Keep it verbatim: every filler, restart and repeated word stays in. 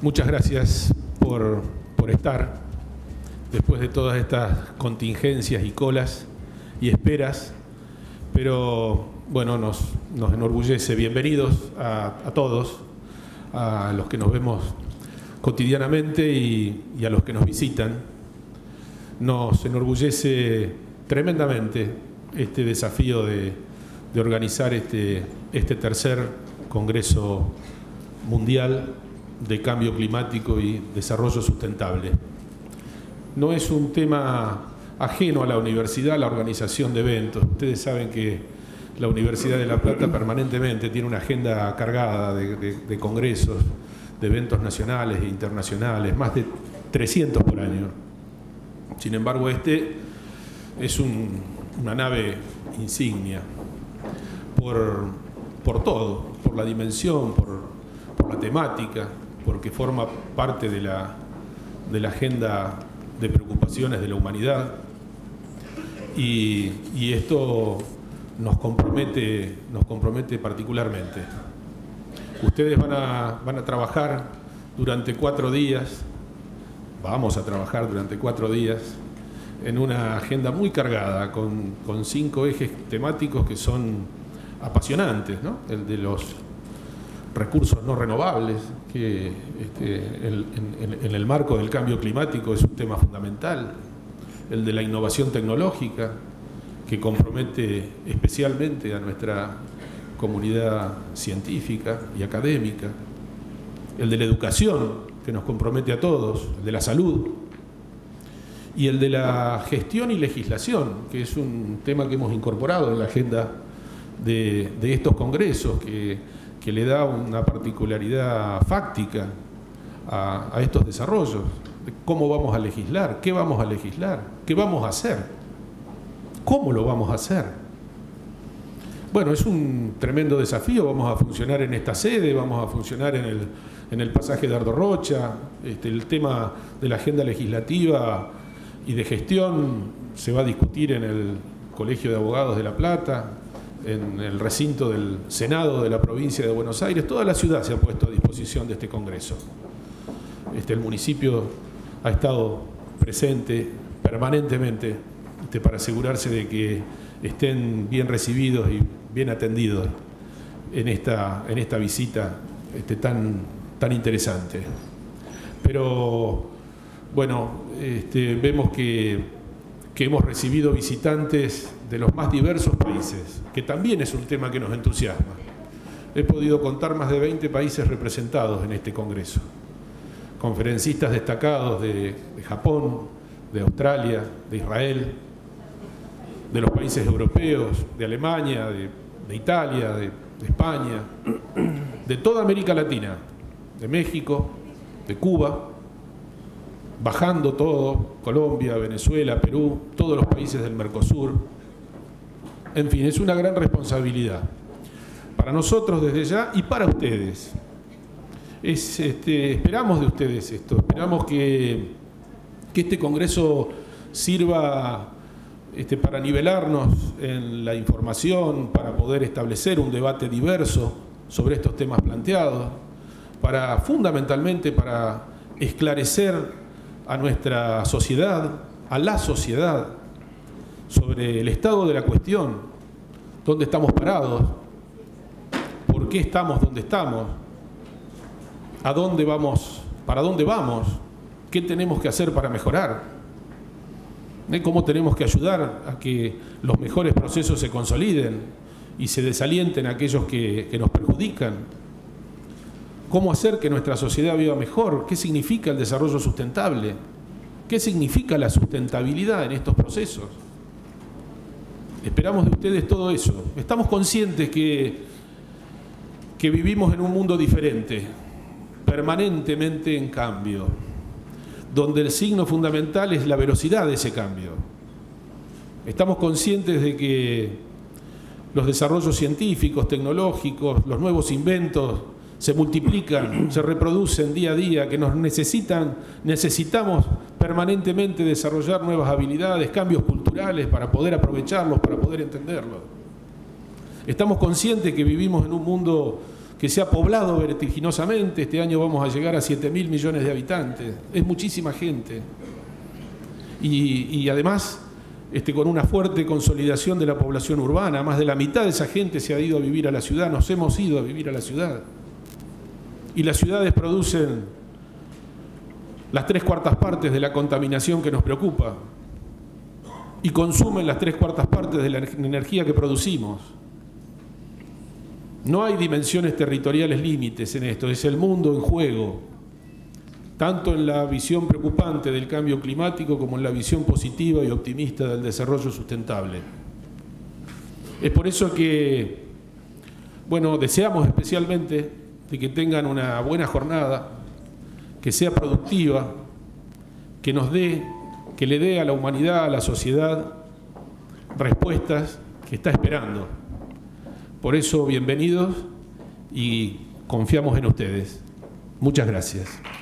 Muchas gracias por, por estar, después de todas estas contingencias y colas y esperas, pero bueno, nos, nos enorgullece. Bienvenidos a, a todos, a los que nos vemos cotidianamente y, y a los que nos visitan. Nos enorgullece tremendamente este desafío de, de organizar este, este tercer Congreso Mundial de Cambio Climático y Desarrollo Sustentable. No es un tema ajeno a la universidad, la organización de eventos. Ustedes saben que la Universidad de La Plata permanentemente tiene una agenda cargada de, de, de congresos, de eventos nacionales e internacionales, más de trescientos por año. Sin embargo, este es un, una nave insignia por, por todo, por la dimensión, por, por la temática, porque forma parte de la, de la agenda de preocupaciones de la humanidad, y, y esto nos compromete, nos compromete particularmente. Ustedes van a, van a trabajar durante cuatro días, vamos a trabajar durante cuatro días, en una agenda muy cargada, con, con cinco ejes temáticos que son apasionantes, ¿no? El de los recursos no renovables, que este, el, en, en el marco del cambio climático es un tema fundamental, el de la innovación tecnológica, que compromete especialmente a nuestra comunidad científica y académica, el de la educación, que nos compromete a todos, el de la salud, y el de la gestión y legislación, que es un tema que hemos incorporado en la agenda de, de estos congresos, que, que le da una particularidad fáctica a, a estos desarrollos. ¿Cómo vamos a legislar? ¿Qué vamos a legislar? ¿Qué vamos a hacer? ¿Cómo lo vamos a hacer? Bueno, es un tremendo desafío. Vamos a funcionar en esta sede, vamos a funcionar en el, en el pasaje de Dardo Rocha. Este, el tema de la agenda legislativa y de gestión se va a discutir en el Colegio de Abogados de La Plata, en el recinto del Senado de la provincia de Buenos Aires. Toda la ciudad se ha puesto a disposición de este congreso. Este, el municipio ha estado presente permanentemente este, para asegurarse de que estén bien recibidos y bien atendidos en esta, en esta visita este, tan, tan interesante. Pero bueno, este, vemos que, que hemos recibido visitantes de los más diversos países, que también es un tema que nos entusiasma. He podido contar más de veinte países representados en este congreso. Conferencistas destacados de, de Japón, de Australia, de Israel, de los países europeos, de Alemania, de, de Italia, de, de España, de toda América Latina, de México, de Cuba, bajando todo, Colombia, Venezuela, Perú, todos los países del Mercosur. En fin, es una gran responsabilidad para nosotros desde ya y para ustedes. Es, este, esperamos de ustedes esto, esperamos que, que este congreso sirva este, para nivelarnos en la información, para poder establecer un debate diverso sobre estos temas planteados, para fundamentalmente para esclarecer a nuestra sociedad, a la sociedad, sobre el estado de la cuestión, dónde estamos parados, por qué estamos donde estamos, a dónde vamos, para dónde vamos, qué tenemos que hacer para mejorar, cómo tenemos que ayudar a que los mejores procesos se consoliden y se desalienten aquellos que, que nos perjudican. ¿Cómo hacer que nuestra sociedad viva mejor? ¿Qué significa el desarrollo sustentable? ¿Qué significa la sustentabilidad en estos procesos? Esperamos de ustedes todo eso. Estamos conscientes que, que vivimos en un mundo diferente, permanentemente en cambio, donde el signo fundamental es la velocidad de ese cambio. Estamos conscientes de que los desarrollos científicos, tecnológicos, los nuevos inventos, se multiplican, se reproducen día a día, que nos necesitan, necesitamos permanentemente desarrollar nuevas habilidades, cambios culturales para poder aprovecharlos, para poder entenderlos. Estamos conscientes que vivimos en un mundo que se ha poblado vertiginosamente. Este año vamos a llegar a siete mil millones de habitantes. Es muchísima gente. Y, y además, este, con una fuerte consolidación de la población urbana, más de la mitad de esa gente se ha ido a vivir a la ciudad, nos hemos ido a vivir a la ciudad. Y las ciudades producen las tres cuartas partes de la contaminación que nos preocupa y consumen las tres cuartas partes de la energía que producimos. No hay dimensiones territoriales límites en esto, es el mundo en juego, tanto en la visión preocupante del cambio climático como en la visión positiva y optimista del desarrollo sustentable. Es por eso que, bueno, deseamos especialmente de que tengan una buena jornada, que sea productiva, que nos dé, que le dé a la humanidad, a la sociedad, respuestas que está esperando. Por eso, bienvenidos y confiamos en ustedes. Muchas gracias.